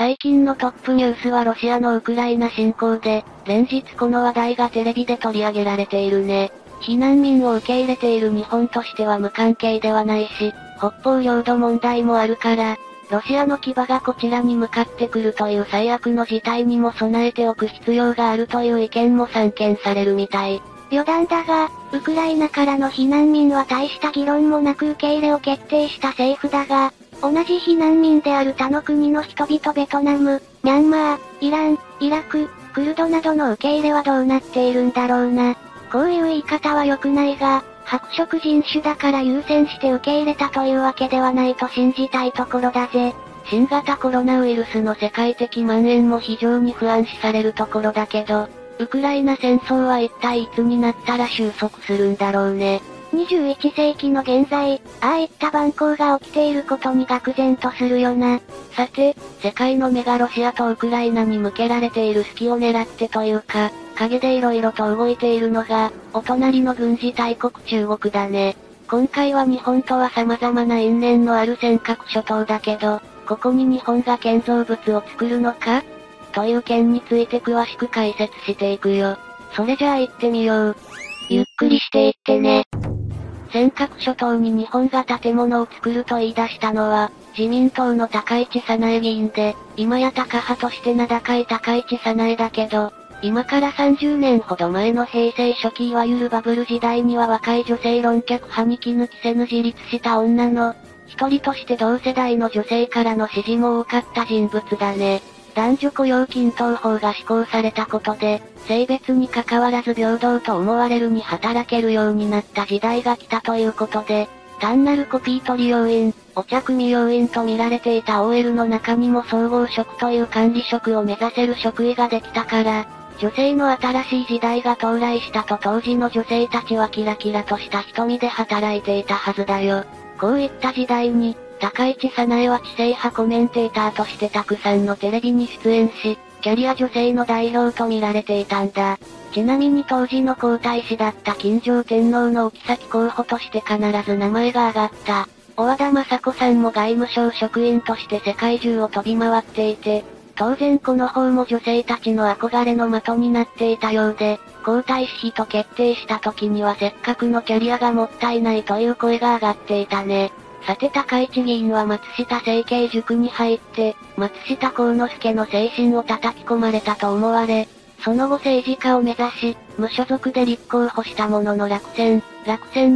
最近のトップニュースはロシアのウクライナ侵攻で、連日この話題がテレビで取り上げられているね。避難民を受け入れている日本としては無関係ではないし、北方領土問題もあるから、ロシアの牙がこちらに向かってくるという最悪の事態にも備えておく必要があるという意見も散見されるみたい。余談だが、ウクライナからの避難民は大した議論もなく受け入れを決定した政府だが、同じ避難民である他の国の人々ベトナム、ミャンマー、イラン、イラク、クルドなどの受け入れはどうなっているんだろうな。こういう言い方は良くないが、白色人種だから優先して受け入れたというわけではないと信じたいところだぜ。新型コロナウイルスの世界的蔓延も非常に不安視されるところだけど、ウクライナ戦争は一体いつになったら収束するんだろうね。21世紀の現在、ああいった蛮行が起きていることに愕然とするよな。さて、世界の目がロシアとウクライナに向けられている隙を狙ってというか、陰で色々と動いているのが、お隣の軍事大国中国だね。今回は日本とは様々な因縁のある尖閣諸島だけど、ここに日本が建造物を作るのか？という件について詳しく解説していくよ。それじゃあ行ってみよう。ゆっくりしていってね。尖閣諸島に日本が建物を作ると言い出したのは、自民党の高市早苗議員で、今やタカ派として名高い高市早苗だけど、今から30年ほど前の平成初期いわゆるバブル時代には若い女性論客派に気抜きせぬ自立した女の、一人として同世代の女性からの支持も多かった人物だね。男女雇用均等法が施行されたことで、性別に関わらず平等と思われるに働けるようになった時代が来たということで、単なるコピー取り要員、お茶組要員と見られていた OL の中にも総合職という管理職を目指せる職位ができたから、女性の新しい時代が到来したと当時の女性たちはキラキラとした瞳で働いていたはずだよ。こういった時代に、高市早苗は知性派コメンテーターとしてたくさんのテレビに出演し、キャリア女性の代表と見られていたんだ。ちなみに当時の皇太子だった金城天皇のお妃候補として必ず名前が挙がった。小和田雅子さんも外務省職員として世界中を飛び回っていて、当然この方も女性たちの憧れの的になっていたようで、皇太子妃と決定した時にはせっかくのキャリアがもったいないという声が上がっていたね。さて高市議員は松下政経塾に入って、松下幸之助の精神を叩き込まれたと思われ、その後政治家を目指し、無所属で立候補したものの落選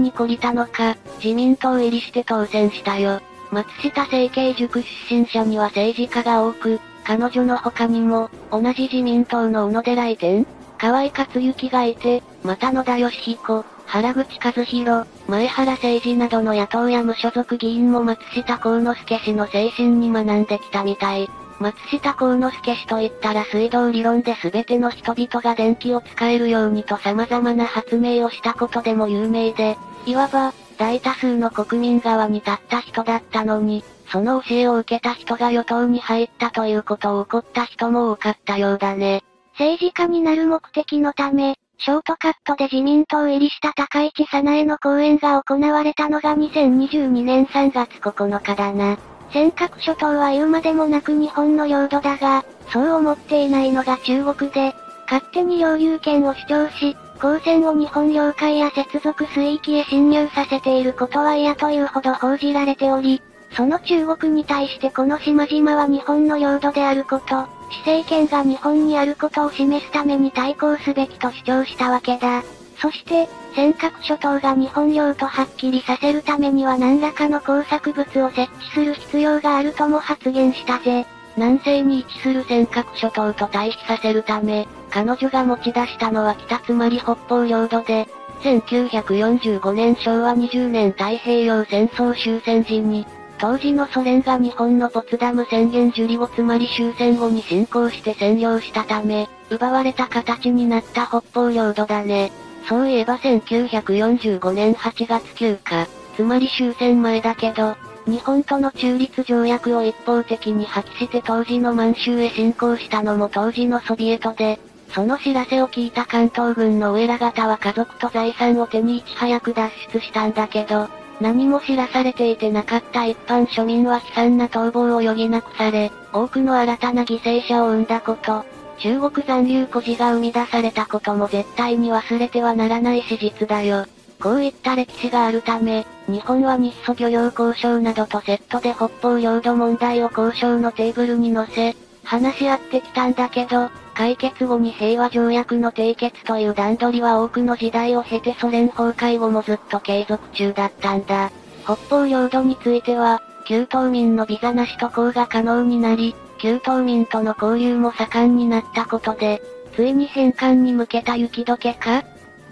に懲りたのか、自民党入りして当選したよ。松下政経塾出身者には政治家が多く、彼女の他にも、同じ自民党の小野寺移転、河井克行がいて、また野田佳彦、原口一弘、前原誠司などの野党や無所属議員も松下幸之助氏の精神に学んできたみたい。松下幸之助氏といったら水道理論で全ての人々が電気を使えるようにと様々な発明をしたことでも有名で、いわば、大多数の国民側に立った人だったのに、その教えを受けた人が与党に入ったということを怒った人も多かったようだね。政治家になる目的のため、ショートカットで自民党入りした高市早苗の講演が行われたのが2022年3月9日だな。尖閣諸島は言うまでもなく日本の領土だが、そう思っていないのが中国で、勝手に領有権を主張し、公船を日本領海や接続水域へ侵入させていることは嫌というほど報じられており、その中国に対してこの島々は日本の領土であること、施政権が日本にあることを示すために対抗すべきと主張したわけだ。そして、尖閣諸島が日本領とはっきりさせるためには何らかの工作物を設置する必要があるとも発言したぜ。南西に位置する尖閣諸島と対比させるため、彼女が持ち出したのは北つまり北方領土で、1945年昭和20年太平洋戦争終戦時に、当時のソ連が日本のポツダム宣言受理後つまり終戦後に侵攻して占領したため、奪われた形になった北方領土だね。そういえば1945年8月9日、つまり終戦前だけど、日本との中立条約を一方的に破棄して当時の満州へ侵攻したのも当時のソビエトで、その知らせを聞いた関東軍のお偉方は家族と財産を手にいち早く脱出したんだけど、何も知らされていてなかった一般庶民は悲惨な逃亡を余儀なくされ、多くの新たな犠牲者を生んだこと、中国残留孤児が生み出されたことも絶対に忘れてはならない史実だよ。こういった歴史があるため、日本は日ソ漁業交渉などとセットで北方領土問題を交渉のテーブルに乗せ、話し合ってきたんだけど、解決後に平和条約の締結という段取りは多くの時代を経てソ連崩壊後もずっと継続中だったんだ。北方領土については、旧島民のビザなし渡航が可能になり、旧島民との交流も盛んになったことで、ついに返還に向けた雪解けか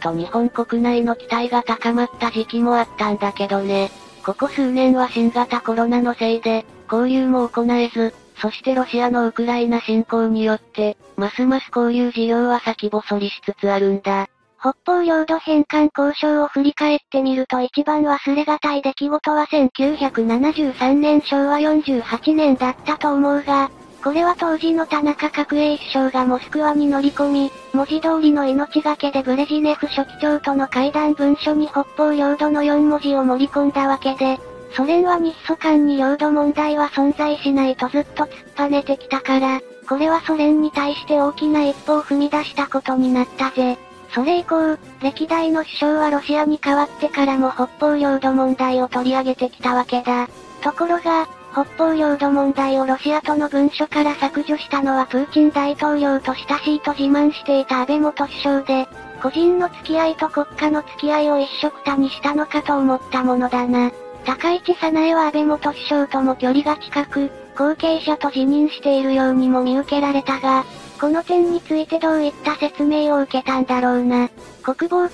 と日本国内の期待が高まった時期もあったんだけどね。ここ数年は新型コロナのせいで、交流も行えず、そしてロシアのウクライナ侵攻によって、ますます交流事業は先細りしつつあるんだ。北方領土返還交渉を振り返ってみると一番忘れがたい出来事は1973年昭和48年だったと思うが、これは当時の田中角栄首相がモスクワに乗り込み、文字通りの命がけでブレジネフ書記長との会談文書に北方領土の4文字を盛り込んだわけで、ソ連は日ソ間に領土問題は存在しないとずっと突っぱねてきたから、これはソ連に対して大きな一歩を踏み出したことになったぜ。それ以降、歴代の首相はロシアに代わってからも北方領土問題を取り上げてきたわけだ。ところが、北方領土問題をロシアとの文書から削除したのはプーチン大統領と親しいと自慢していた安倍元首相で、個人の付き合いと国家の付き合いを一緒くたにしたのかと思ったものだな。高市早苗は安倍元首相とも距離が近く、後継者と辞任しているようにも見受けられたが、この点についてどういった説明を受けたんだろうな。国防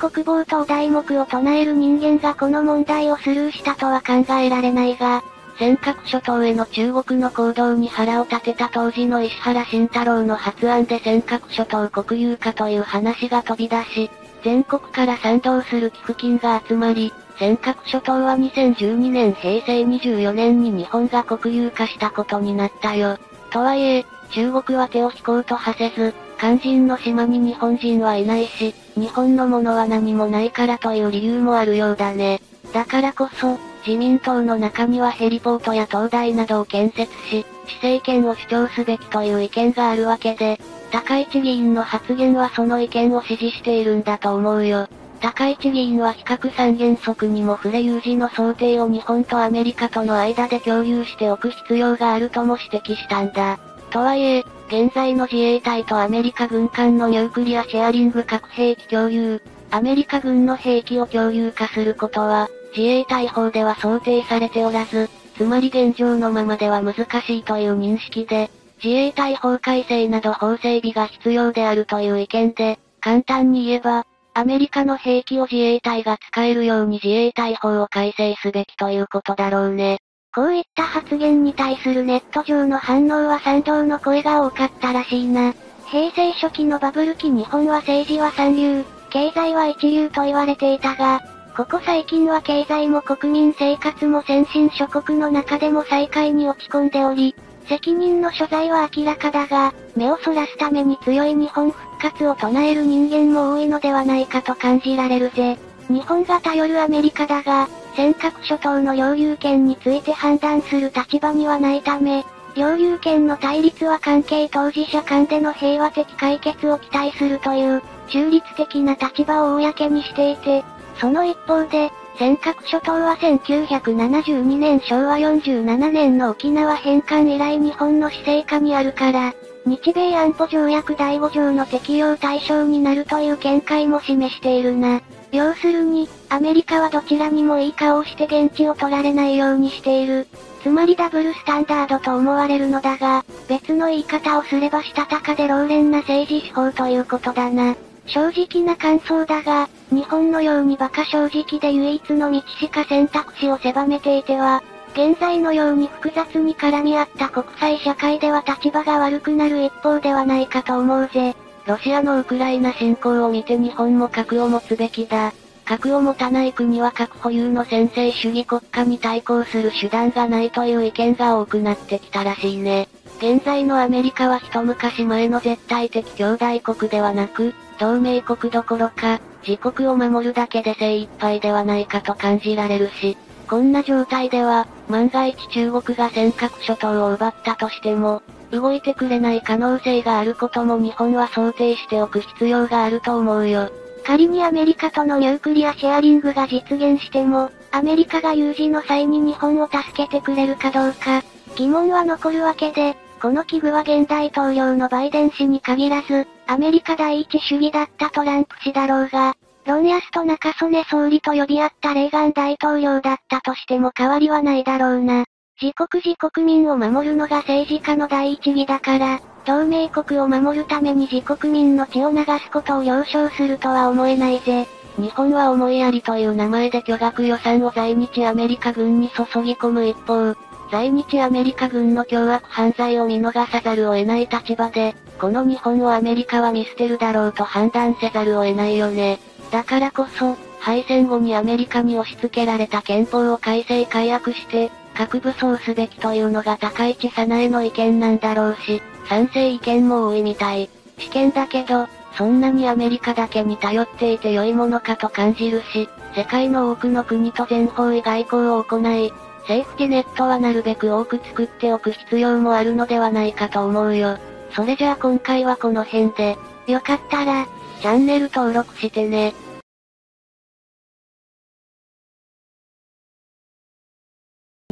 とお題目を唱える人間がこの問題をスルーしたとは考えられないが、尖閣諸島への中国の行動に腹を立てた当時の石原慎太郎の発案で尖閣諸島国有化という話が飛び出し、全国から賛同する寄付金が集まり、尖閣諸島は2012年平成24年に日本が国有化したことになったよ。とはいえ、中国は手を引こうとはせず、肝心の島に日本人はいないし、日本のものは何もないからという理由もあるようだね。だからこそ、自民党の中にはヘリポートや灯台などを建設し、市政権を主張すべきという意見があるわけで、高市議員の発言はその意見を支持しているんだと思うよ。高市議員は非核三原則にも触れ有事の想定を日本とアメリカとの間で共有しておく必要があるとも指摘したんだ。とはいえ、現在の自衛隊とアメリカ軍間のニュークリアシェアリング核兵器共有、アメリカ軍の兵器を共有化することは、自衛隊法では想定されておらず、つまり現状のままでは難しいという認識で、自衛隊法改正など法整備が必要であるという意見で、簡単に言えば、アメリカの兵器を自衛隊が使えるように自衛隊法を改正すべきということだろうね。こういった発言に対するネット上の反応は賛同の声が多かったらしいな。平成初期のバブル期日本は政治は三流、経済は一流と言われていたが、ここ最近は経済も国民生活も先進諸国の中でも最下位に落ち込んでおり、責任の所在は明らかだが、目をそらすために強い日本復活を唱える人間も多いのではないかと感じられるぜ。日本が頼るアメリカだが、尖閣諸島の領有権について判断する立場にはないため、領有権の対立は関係当事者間での平和的解決を期待するという、中立的な立場を公にしていて、その一方で、尖閣諸島は1972年昭和47年の沖縄返還以来日本の施政下にあるから、日米安保条約第5条の適用対象になるという見解も示しているな。要するに、アメリカはどちらにもいい顔をして現地を取られないようにしている。つまりダブルスタンダードと思われるのだが、別の言い方をすればしたたかで老練な政治手法ということだな。正直な感想だが、日本のように馬鹿正直で唯一の道しか選択肢を狭めていては、現在のように複雑に絡み合った国際社会では立場が悪くなる一方ではないかと思うぜ。ロシアのウクライナ侵攻を見て日本も核を持つべきだ。核を持たない国は核保有の専制主義国家に対抗する手段がないという意見が多くなってきたらしいね。現在のアメリカは一昔前の絶対的兄弟国ではなく、同盟国どころか、自国を守るだけで精一杯ではないかと感じられるし、こんな状態では、万が一中国が尖閣諸島を奪ったとしても、動いてくれない可能性があることも日本は想定しておく必要があると思うよ。仮にアメリカとのニュークリアシェアリングが実現しても、アメリカが有事の際に日本を助けてくれるかどうか、疑問は残るわけで、この危惧は現大統領のバイデン氏に限らず、アメリカ第一主義だったトランプ氏だろうが、ロン・ヤスと中曽根総理と呼び合ったレーガン大統領だったとしても変わりはないだろうな。自国民を守るのが政治家の第一義だから、同盟国を守るために自国民の血を流すことを了承するとは思えないぜ。日本は思いやりという名前で巨額予算を在日アメリカ軍に注ぎ込む一方、在日アメリカ軍の凶悪犯罪を見逃さざるを得ない立場で、この日本をアメリカは見捨てるだろうと判断せざるを得ないよね。だからこそ、敗戦後にアメリカに押し付けられた憲法を改正改悪して、核武装すべきというのが高市早苗の意見なんだろうし、賛成意見も多いみたい。試験だけど、そんなにアメリカだけに頼っていて良いものかと感じるし、世界の多くの国と全方位外交を行い、セーフティネットはなるべく多く作っておく必要もあるのではないかと思うよ。それじゃあ今回はこの辺で、よかったら、チャンネル登録してね。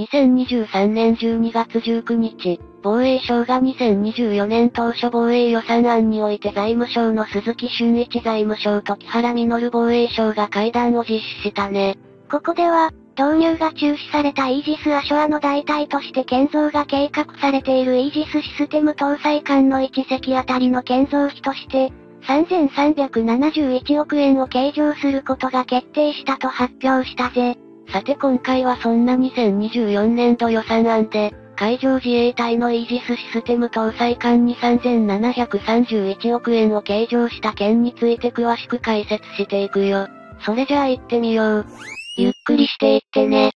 2023年12月19日、防衛省が2024年当初防衛予算案において財務省の鈴木俊一財務省と木原稔防衛省が会談を実施したね。ここでは、導入が中止されたイージス・アショアの代替として建造が計画されているイージスシステム搭載艦の1隻あたりの建造費として、3371億円を計上することが決定したと発表したぜ。さて今回はそんな2024年度予算案で、海上自衛隊のイージスシステム搭載艦に3731億円を計上した件について詳しく解説していくよ。それじゃあ行ってみよう。ゆっくりしていってね。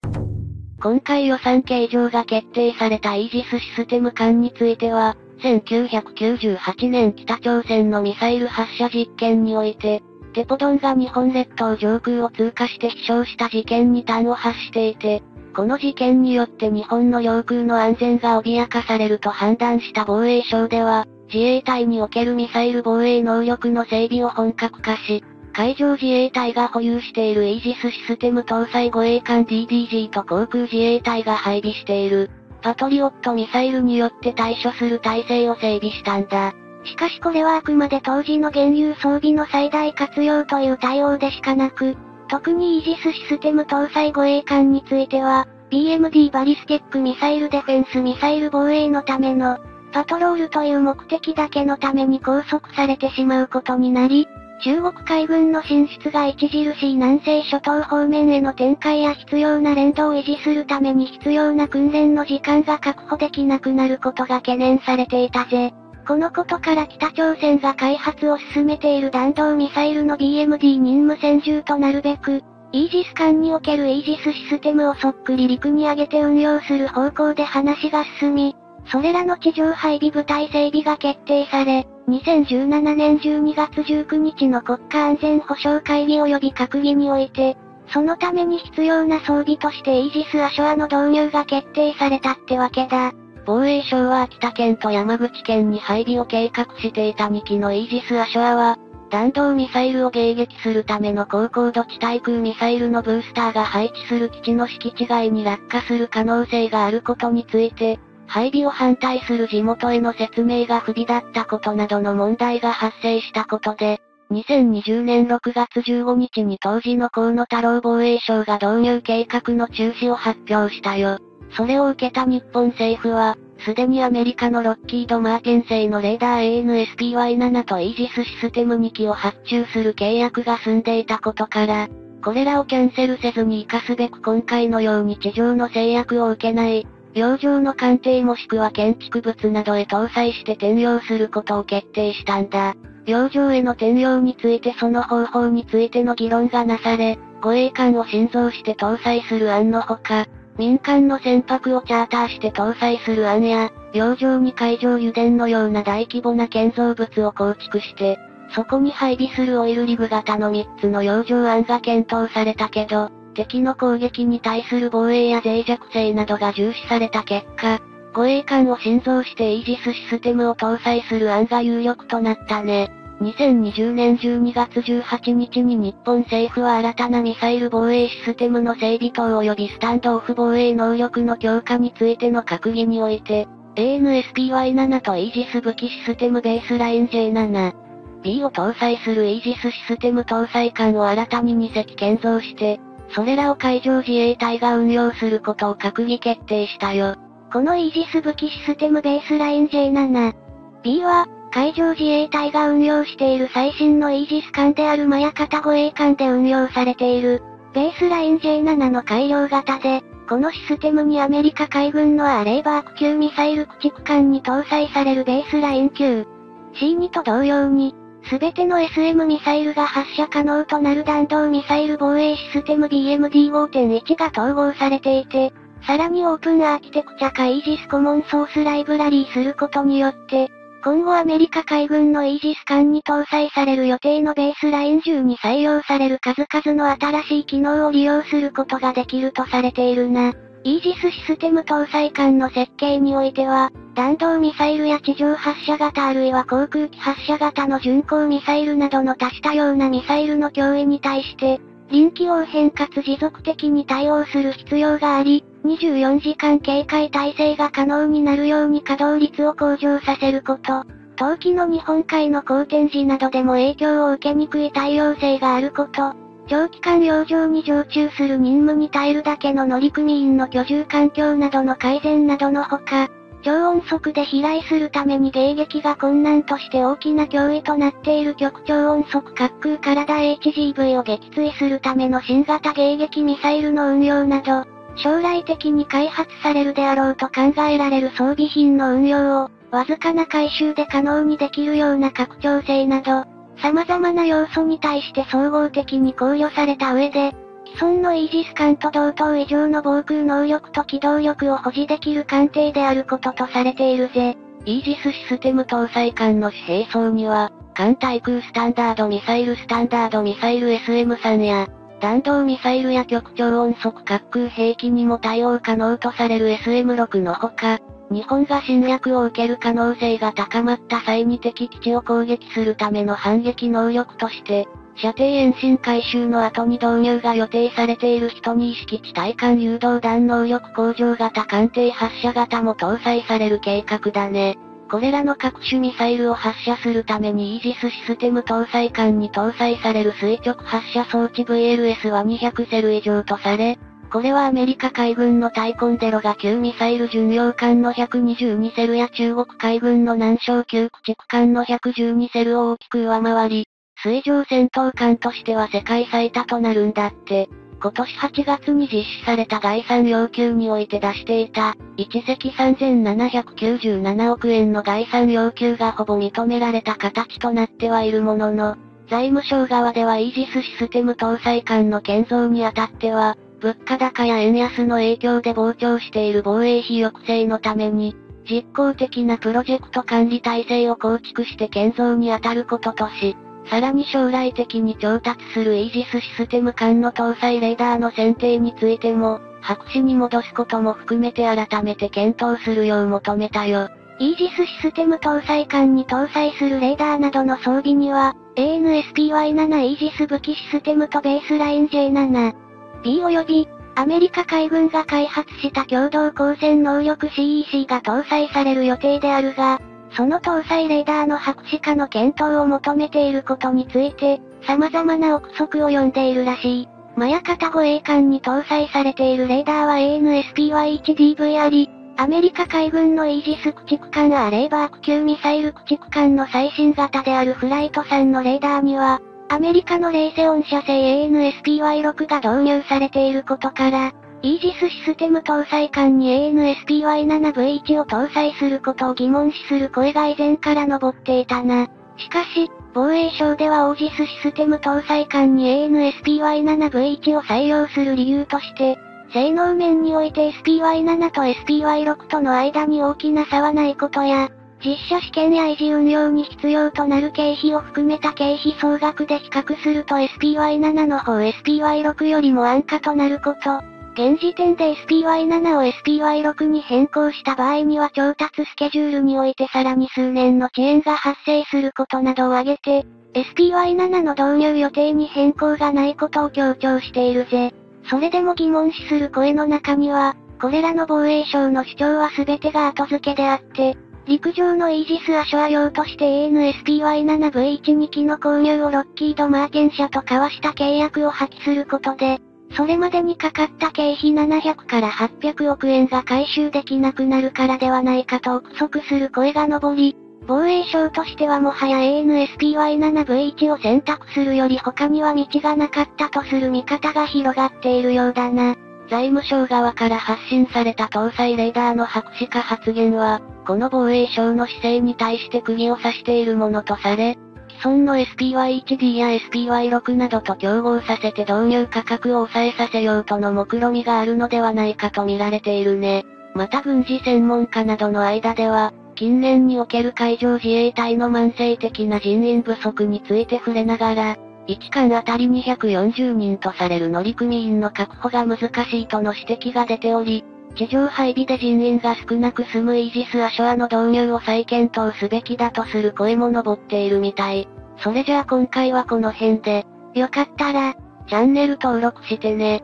今回予算計上が決定されたイージスシステム艦については、1998年北朝鮮のミサイル発射実験において、テポドンが日本列島上空を通過して飛翔した事件に端を発していて、この事件によって日本の領空の安全が脅かされると判断した防衛省では、自衛隊におけるミサイル防衛能力の整備を本格化し、海上自衛隊が保有しているイージスシステム搭載護衛艦 DDG と航空自衛隊が配備している、パトリオットミサイルによって対処する体制を整備したんだ。しかしこれはあくまで当時の現有装備の最大活用という対応でしかなく、特にイージスシステム搭載護衛艦については、BMD バリスティックミサイルデフェンスミサイル防衛のための、パトロールという目的だけのために拘束されてしまうことになり、中国海軍の進出が著しい南西諸島方面への展開や必要な連動を維持するために必要な訓練の時間が確保できなくなることが懸念されていたぜ。このことから北朝鮮が開発を進めている弾道ミサイルの BMD 任務専従となるべく、イージス艦におけるイージスシステムをそっくり陸に上げて運用する方向で話が進み、それらの地上配備部隊整備が決定され、2017年12月19日の国家安全保障会議及び閣議において、そのために必要な装備としてイージス・アショアの導入が決定されたってわけだ。防衛省は秋田県と山口県に配備を計画していた2機のイージス・アショアは、弾道ミサイルを迎撃するための高高度地対空ミサイルのブースターが配置する基地の敷地外に落下する可能性があることについて、配備を反対する地元への説明が不備だったことなどの問題が発生したことで、2020年6月15日に当時の河野太郎防衛相が導入計画の中止を発表したよ。それを受けた日本政府は、すでにアメリカのロッキード・マーティン製のレーダー AN/SPY-7 とイージスシステム2機を発注する契約が済んでいたことから、これらをキャンセルせずに活かすべく今回のように地上の制約を受けない、洋上の艦艇もしくは建築物などへ搭載して転用することを決定したんだ。洋上への転用についてその方法についての議論がなされ、護衛艦を新造して搭載する案のほか、民間の船舶をチャーターして搭載する案や、洋上に海上油田のような大規模な建造物を構築して、そこに配備するオイルリグ型の3つの洋上案が検討されたけど、敵の攻撃に対する防衛や脆弱性などが重視された結果、護衛艦を新造してイージスシステムを搭載する案が有力となったね。2020年12月18日に日本政府は新たなミサイル防衛システムの整備等及びスタンドオフ防衛能力の強化についての閣議において、AN/SPY-7 とイージス武器システムベースライン J7B を搭載するイージスシステム搭載艦を新たに2隻建造して、それらを海上自衛隊が運用することを閣議決定したよ。このイージス武器システムベースライン J7B は、海上自衛隊が運用している最新のイージス艦であるマヤ型護衛艦で運用されている、ベースライン J7 の改良型で、このシステムにアメリカ海軍のアレイバーク級ミサイル駆逐艦に搭載されるベースライン 9C2 と同様に、すべての SM ミサイルが発射可能となる弾道ミサイル防衛システム BMD5.1 が統合されていて、さらにオープンアーキテクチャかイージスコモンソースライブラリーすることによって、今後アメリカ海軍のイージス艦に搭載される予定のベースライン10に採用される数々の新しい機能を利用することができるとされているな。イージスシステム搭載艦の設計においては、弾道ミサイルや地上発射型あるいは航空機発射型の巡航ミサイルなどの多種多様なミサイルの脅威に対して、臨機応変かつ持続的に対応する必要があり、24時間警戒態勢が可能になるように稼働率を向上させること、冬季の日本海の好天時などでも影響を受けにくい対応性があること、長期間洋上に常駐する任務に耐えるだけの乗組員の居住環境などの改善などのほか、超音速で飛来するために迎撃が困難として大きな脅威となっている極超音速滑空体 HGV を撃墜するための新型迎撃ミサイルの運用など、将来的に開発されるであろうと考えられる装備品の運用を、わずかな回収で可能にできるような拡張性など、様々な要素に対して総合的に考慮された上で、既存のイージス艦と同等以上の防空能力と機動力を保持できる艦艇であることとされているぜ。イージスシステム搭載艦の兵装には、艦対空スタンダードミサイルSM3 や、弾道ミサイルや極超音速滑空兵器にも対応可能とされる SM6 のほか、日本が侵略を受ける可能性が高まった際に敵基地を攻撃するための反撃能力として、射程延伸改修の後に導入が予定されている12式地対艦誘導弾能力向上型艦艇発射型も搭載される計画だね。これらの各種ミサイルを発射するためにイージスシステム搭載艦に搭載される垂直発射装置 VLS は200セル以上とされ、これはアメリカ海軍のタイコンデロガ級ミサイル巡洋艦の122セルや中国海軍の南昌級駆逐艦の112セルを大きく上回り、水上戦闘艦としては世界最多となるんだって。今年8月に実施された概算要求において出していた、1隻3797億円の概算要求がほぼ認められた形となってはいるものの、財務省側ではイージスシステム搭載艦の建造にあたっては、物価高や円安の影響で膨張している防衛費抑制のために、実効的なプロジェクト管理体制を構築して建造にあたることとし、さらに将来的に調達するイージスシステム艦の搭載レーダーの選定についても、白紙に戻すことも含めて改めて検討するよう求めたよ。イージスシステム搭載艦に搭載するレーダーなどの装備には、AN/SPY-7 イージス武器システムとベースライン J7B 及び、アメリカ海軍が開発した共同光線能力 CEC が搭載される予定であるが、その搭載レーダーの白紙化の検討を求めていることについて、様々な憶測を呼んでいるらしい。マヤ型護衛艦に搭載されているレーダーは AN/SPY-1DV あり、アメリカ海軍のイージス駆逐艦アレイバーク級ミサイル駆逐艦の最新型であるフライト3のレーダーには、アメリカのレイセオン社製 AN/SPY-6 が導入されていることから、イージスシステム搭載艦に AN/SPY-7V1 を搭載することを疑問視する声が以前から上っていたな。しかし、防衛省ではイージスシステム搭載艦に AN/SPY-7V1 を採用する理由として、性能面において SPY-7 と SPY-6 との間に大きな差はないことや、実車試験や維持運用に必要となる経費を含めた経費総額で比較すると SPY7 の方 SPY6 よりも安価となること。現時点で SPY7 を SPY6 に変更した場合には調達スケジュールにおいてさらに数年の遅延が発生することなどを挙げて、SPY7 の導入予定に変更がないことを強調しているぜ。それでも疑問視する声の中には、これらの防衛省の主張は全てが後付けであって、陸上のイージス・アショア用として AN/SPY-7V12 機の購入をロッキード・マーティン社と交わした契約を破棄することで、それまでにかかった経費700から800億円が回収できなくなるからではないかと憶測する声が上り、防衛省としてはもはや AN/SPY-7V1 を選択するより他には道がなかったとする見方が広がっているようだな。財務省側から発信された搭載レーダーの白紙化発言は、この防衛省の姿勢に対して釘を刺しているものとされ、既存の SPY1D や SPY6 などと競合させて導入価格を抑えさせようとの目論みがあるのではないかと見られているね。また軍事専門家などの間では、近年における海上自衛隊の慢性的な人員不足について触れながら、1艦あたり240人とされる乗組員の確保が難しいとの指摘が出ており、地上配備で人員が少なく済むイージス・アショアの導入を再検討すべきだとする声も上っているみたい。それじゃあ今回はこの辺で、よかったら、チャンネル登録してね。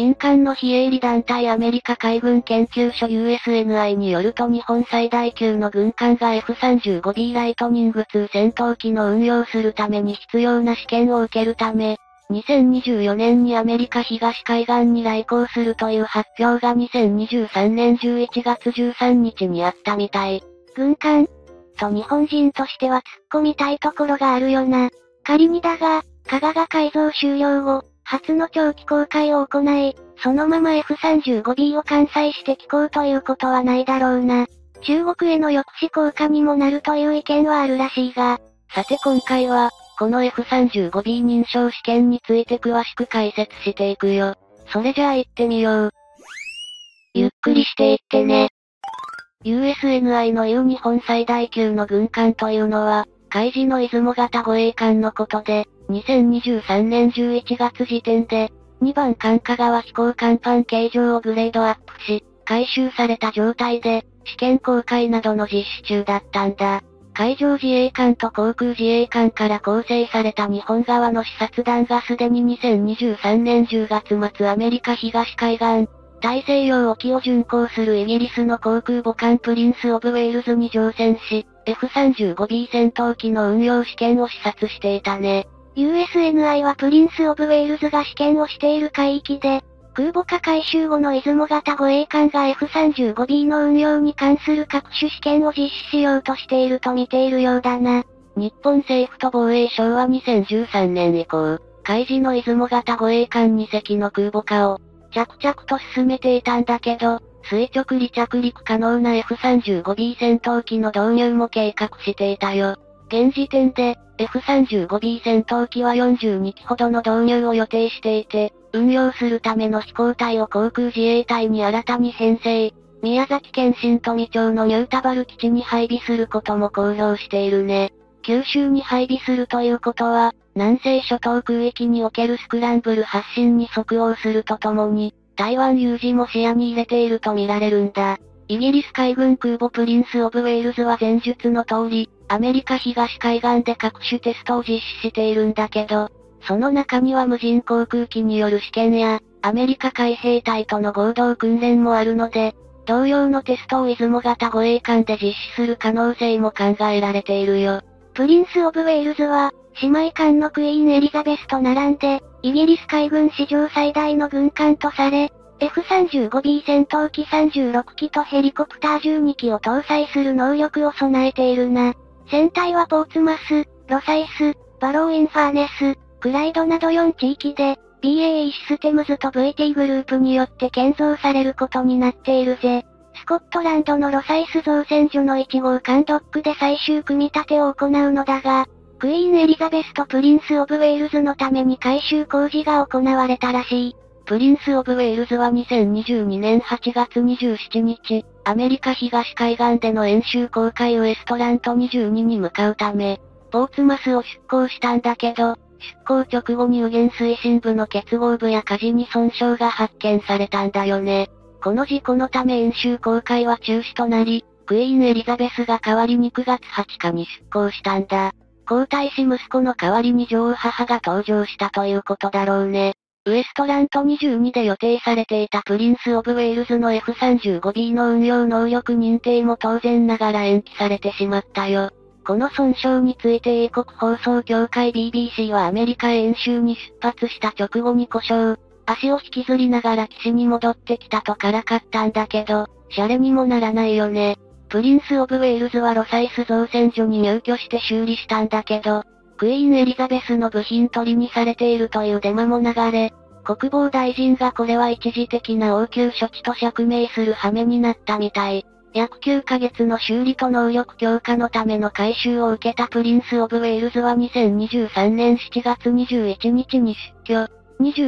民間の非営利団体アメリカ海軍研究所 USNI によると日本最大級の軍艦が F-35B ライトニング2戦闘機の運用するために必要な試験を受けるため、2024年にアメリカ東海岸に来航するという発表が2023年11月13日にあったみたい。軍艦と日本人としては突っ込みたいところがあるよな。仮にだが、加賀が改造終了後、初の長期航海を行い、そのまま F-35B を完済して帰港ということはないだろうな。中国への抑止効果にもなるという意見はあるらしいが。さて今回は、この F-35B 認証試験について詳しく解説していくよ。それじゃあ行ってみよう。ゆっくりしていってね。USNI の言う日本最大級の軍艦というのは、海自の出雲型護衛艦のことで、2023年11月時点で、2番艦加賀は飛行甲板形状をグレードアップし、回収された状態で、試験航海などの実施中だったんだ。海上自衛艦と航空自衛艦から構成された日本側の視察団がすでに2023年10月末アメリカ東海岸、大西洋沖を巡航するイギリスの航空母艦プリンス・オブ・ウェールズに乗船し、F-35B 戦闘機の運用試験を視察していたね。USNI はプリンス・オブ・ウェールズが試験をしている海域で、空母化改修後の出雲型護衛艦が F-35B の運用に関する各種試験を実施しようとしていると見ているようだな。日本政府と防衛省は2013年以降、海自の出雲型護衛艦2隻の空母化を着々と進めていたんだけど、垂直離着陸可能な F-35B 戦闘機の導入も計画していたよ。現時点で、F-35B 戦闘機は42機ほどの導入を予定していて、運用するための飛行隊を航空自衛隊に新たに編成、宮崎県新富町のニュータバル基地に配備することも公表しているね。九州に配備するということは、南西諸島空域におけるスクランブル発進に即応するとともに、台湾有事も視野に入れていると見られるんだ。イギリス海軍空母プリンス・オブ・ウェールズは前述の通り、アメリカ東海岸で各種テストを実施しているんだけど、その中には無人航空機による試験や、アメリカ海兵隊との合同訓練もあるので、同様のテストを出雲型護衛艦で実施する可能性も考えられているよ。プリンス・オブ・ウェールズは、姉妹艦のクイーン・エリザベスと並んで、イギリス海軍史上最大の軍艦とされ、F-35B 戦闘機36機とヘリコプター12機を搭載する能力を備えているな。船体はポーツマス、ロサイス、バロー・インファーネス、クライドなど4地域で、BAE システムズと VT グループによって建造されることになっているぜ。スコットランドのロサイス造船所の1号艦ドックで最終組み立てを行うのだが、クイーン・エリザベスとプリンス・オブ・ウェールズのために改修工事が行われたらしい。プリンス・オブ・ウェールズは2022年8月27日、アメリカ東海岸での演習航海ウエストラント22に向かうため、ポーツマスを出港したんだけど、出港直後に右舷推進部の結合部や舵に損傷が発見されたんだよね。この事故のため演習航海は中止となり、クイーン・エリザベスが代わりに9月20日に出港したんだ。皇太子息子の代わりに女王母が登場したということだろうね。ウエストラント22で予定されていたプリンス・オブ・ウェールズの F-35B の運用能力認定も当然ながら延期されてしまったよ。この損傷について英国放送協会 BBC はアメリカへ演習に出発した直後に故障、足を引きずりながら岸に戻ってきたとからかったんだけど、シャレにもならないよね。プリンス・オブ・ウェールズはロサイス造船所に入居して修理したんだけど、クイーン・エリザベスの部品取りにされているというデマも流れ、国防大臣がこれは一時的な応急処置と釈明する羽目になったみたい。約9ヶ月の修理と能力強化のための改修を受けたプリンス・オブ・ウェールズは2023年7月21日に出居、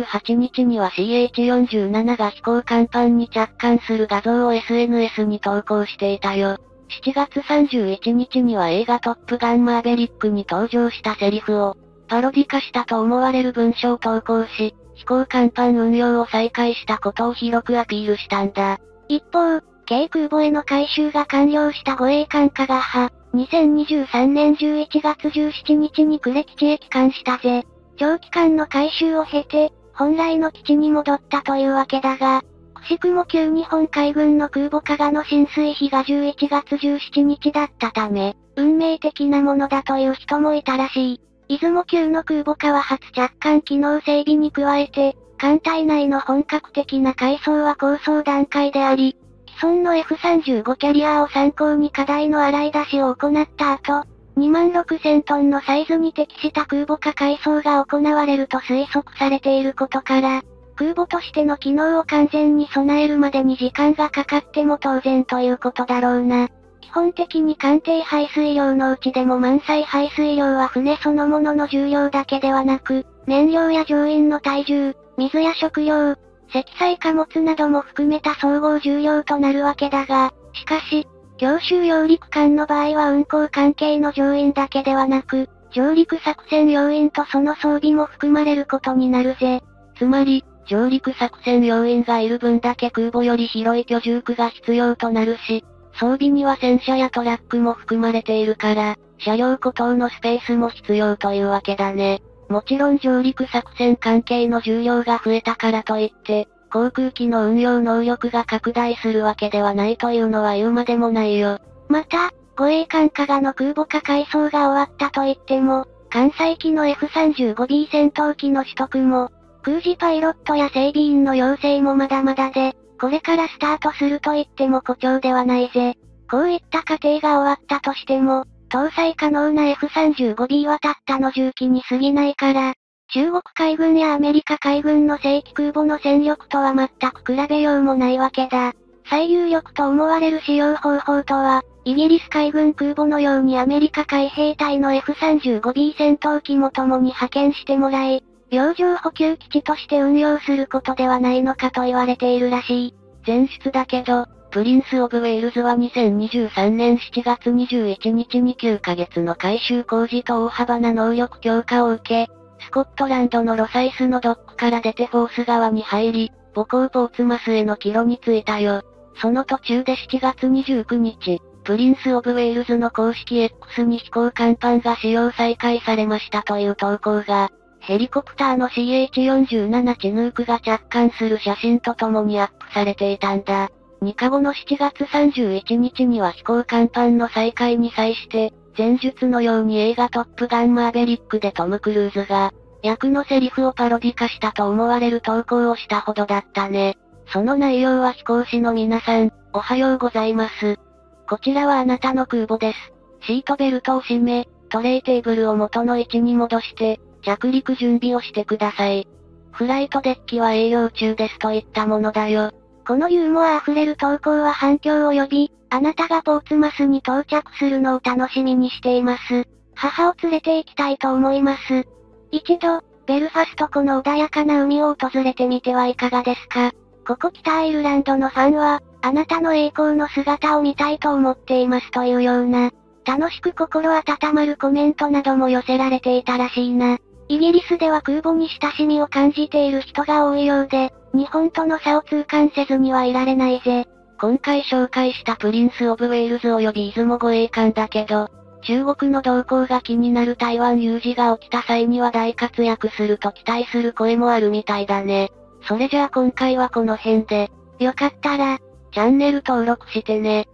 28日には CH47 が飛行甲板に着艦する画像を SNS に投稿していたよ。7月31日には映画トップガンマーベリックに登場したセリフをパロディ化したと思われる文章を投稿し、飛行甲板運用を再開したことを広くアピールしたんだ。一方、軽空母への改修が完了した護衛艦加賀派、2023年11月17日に呉基地へ帰還したぜ。長期間の改修を経て、本来の基地に戻ったというわけだが、くしくも旧日本海軍の空母加賀の浸水日が11月17日だったため、運命的なものだという人もいたらしい。出雲級の空母化は初着艦機能整備に加えて、艦隊内の本格的な改装は構想段階であり、既存の F-35 キャリアを参考に課題の洗い出しを行った後、26000 トンのサイズに適した空母化改装が行われると推測されていることから、空母としての機能を完全に備えるまでに時間がかかっても当然ということだろうな。基本的に艦艇排水量のうちでも満載排水量は船そのものの重量だけではなく、燃料や乗員の体重、水や食料、積載貨物なども含めた総合重量となるわけだが、しかし、強襲揚陸艦の場合は運航関係の乗員だけではなく、上陸作戦要員とその装備も含まれることになるぜ。つまり、上陸作戦要員がいる分だけ空母より広い居住区が必要となるし、装備には戦車やトラックも含まれているから、車両固等のスペースも必要というわけだね。もちろん上陸作戦関係の重量が増えたからといって、航空機の運用能力が拡大するわけではないというのは言うまでもないよ。また、護衛艦加賀の空母化改装が終わったといっても、艦載機の F-35B 戦闘機の取得も、空自パイロットや整備員の養成もまだまだで、これからスタートすると言っても誇張ではないぜ。こういった過程が終わったとしても、搭載可能な F-35B はたったの10機に過ぎないから、中国海軍やアメリカ海軍の正規空母の戦力とは全く比べようもないわけだ。最有力と思われる使用方法とは、イギリス海軍空母のようにアメリカ海兵隊の F-35B 戦闘機も共に派遣してもらい、洋上補給基地として運用することではないのかと言われているらしい。前出だけど、プリンス・オブ・ウェールズは2023年7月21日に9ヶ月の改修工事と大幅な能力強化を受け、スコットランドのロサイスのドックから出てフォース川に入り、母港ポーツマスへの帰路に着いたよ。その途中で7月29日、プリンス・オブ・ウェールズの公式 X に飛行甲板が使用再開されましたという投稿が、ヘリコプターの CH47 チヌークが着艦する写真とともにアップされていたんだ。2日後の7月31日には飛行甲板の再開に際して、前述のように映画トップガンマーベリックでトム・クルーズが、役のセリフをパロディ化したと思われる投稿をしたほどだったね。その内容は飛行士の皆さん、おはようございます。こちらはあなたの空母です。シートベルトを締め、トレイテーブルを元の位置に戻して、着陸準備をしてください。フライトデッキは営業中ですといったものだよ。このユーモア溢れる投稿は反響を呼び、あなたがポーツマスに到着するのを楽しみにしています。母を連れて行きたいと思います。一度、ベルファストこの穏やかな海を訪れてみてはいかがですか。ここ北アイルランドのファンは、あなたの栄光の姿を見たいと思っていますというような、楽しく心温まるコメントなども寄せられていたらしいな。イギリスでは空母に親しみを感じている人が多いようで、日本との差を痛感せずにはいられないぜ。今回紹介したプリンス・オブ・ウェールズ及び出雲護衛艦だけど、中国の動向が気になる台湾有事が起きた際には大活躍すると期待する声もあるみたいだね。それじゃあ今回はこの辺で、よかったら、チャンネル登録してね。